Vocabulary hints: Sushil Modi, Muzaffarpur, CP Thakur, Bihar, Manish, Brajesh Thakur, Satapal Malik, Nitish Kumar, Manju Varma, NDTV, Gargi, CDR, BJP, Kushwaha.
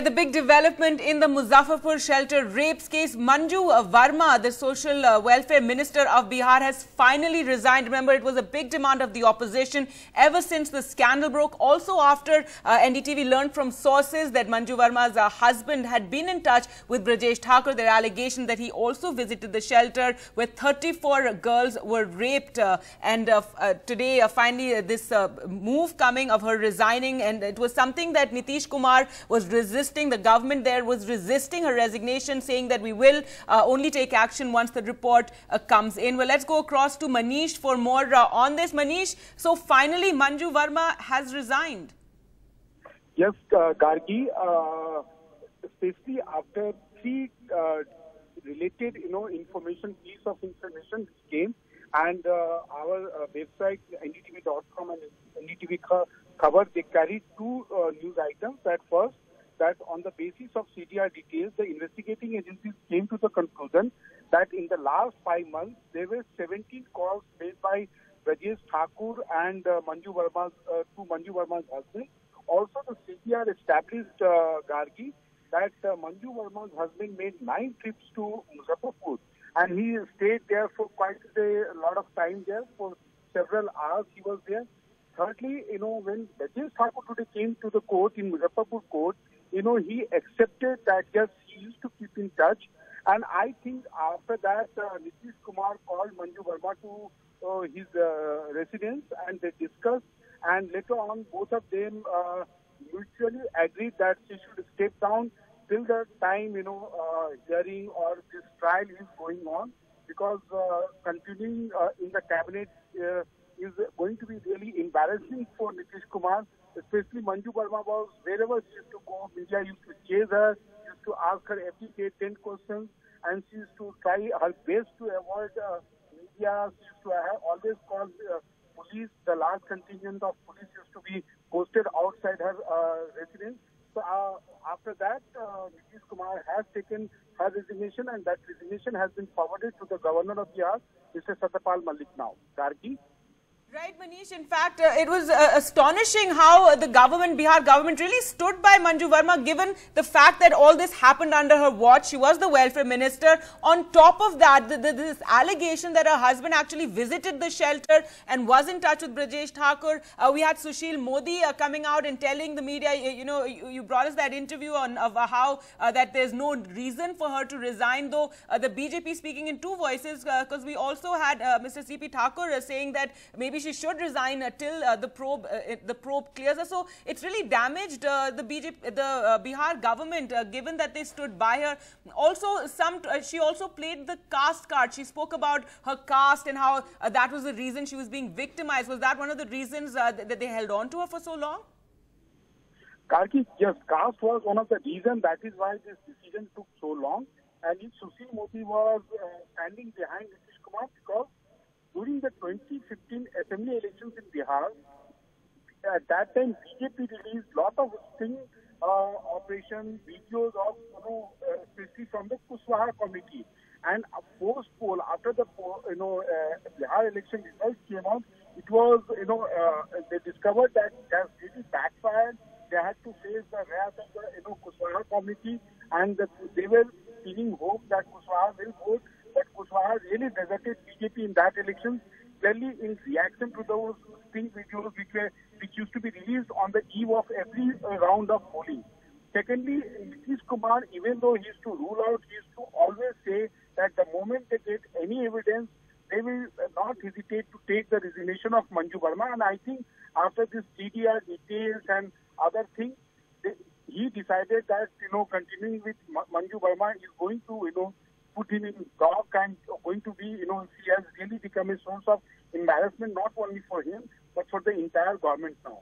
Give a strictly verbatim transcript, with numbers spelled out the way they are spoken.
The big development in the Muzaffarpur shelter rapes case. Manju Varma, the social welfare minister of Bihar, has finally resigned. Remember, it was a big demand of the opposition ever since the scandal broke. Also after uh, N D T V learned from sources that Manju Varma's uh, husband had been in touch with Brajesh Thakur, there are allegations that he also visited the shelter where thirty-four girls were raped. Uh, and uh, uh, today, uh, finally, uh, this uh, move coming of her resigning, and it was something that Nitish Kumar was resisting. The government there was resisting her resignation, saying that we will uh, only take action once the report uh, comes in. Well, let's go across to Manish for more uh, on this. Manish, so finally Manju Varma has resigned. Yes, uh, Gargi, uh, especially after three uh, related, you know, information, piece of information came, and uh, our uh, website, N D T V dot com and N D T V cover, they carried two uh, news items. At first, that on the basis of C D R details, the investigating agencies came to the conclusion that in the last five months, there were seventeen calls made by Brajesh Thakur and uh, Manju Varma's, uh, to Manju Varma's husband. Also, the C D R established, uh, Gargi, that uh, Manju Varma's husband made nine trips to Muzaffarpur, and he stayed there for quite a lot of time there, for several hours he was there. Thirdly, you know, when Brajesh Thakur today came to the court, in Muzaffarpur court, you know, he accepted that, yes, he used to keep in touch. And I think after that, uh, Nitish Kumar called Manju Varma to uh, his uh, residence, and they discussed. And later on, both of them uh, mutually agreed that she should step down till the time, you know, uh, hearing or this trial is going on, because uh, continuing uh, in the cabinet uh, is going to be really embarrassing for Nitish Kumar. Especially Manju Varma was, wherever she used to go, media used to chase her, used to ask her every day ten questions, and she used to try her best to avoid uh, media. She used to have always called uh, police. The large contingent of police used to be posted outside her uh, residence. So uh, after that, uh, Nitish Kumar has taken her resignation, and that resignation has been forwarded to the governor of Bihar, Mister Satapal Malik now. Gargi. Right, Manish. In fact, uh, it was uh, astonishing how the government, Bihar government, really stood by Manju Varma, given the fact that all this happened under her watch. She was the welfare minister. On top of that, the, the, this allegation that her husband actually visited the shelter and was in touch with Brajesh Thakur. Uh, we had Sushil Modi uh, coming out and telling the media, you, you know, you, you brought us that interview on of how uh, that there's no reason for her to resign, though uh, the B J P speaking in two voices, because uh, we also had uh, Mister C P Thakur uh, saying that maybe she should resign until uh, the probe uh, the probe clears her. So it's really damaged uh, the B J P, the uh, Bihar government, uh, given that they stood by her. Also, some uh, she also played the caste card. She spoke about her caste and how uh, that was the reason she was being victimized. Was that one of the reasons uh, that they held on to her for so long? Karki, yes, caste was one of the reasons. That is why this decision took so long. And if Sushil Modi was uh, standing behind Nitish Kumar, because during the twenty fifteen assembly elections in Bihar, at that time B J P released lot of sting uh, operation videos of, you know, uh, especially from the Kushwaha committee. And a post poll after the poll, you know, uh, Bihar election results came out, it was, you know, uh, they discovered that it has really backfired. They had to face the wrath of the, you know, Kushwaha committee, and the, they were feeling hope that Kushwaha will vote. But Kushwaha really deserted B J P in that election, clearly in reaction to those sting videos which were which used to be released on the eve of every uh, round of polling. Secondly, Nitish Kumar, even though he used to rule out, he used to always say that the moment they get any evidence, they will not hesitate to take the resignation of Manju Varma. And I think after this C D R details and other things, they, he decided that, you know, continuing with Manju Varma is going to, you know, put him in dock and going to be, you know, she has really become a source of embarrassment, not only for him, but for the entire government now.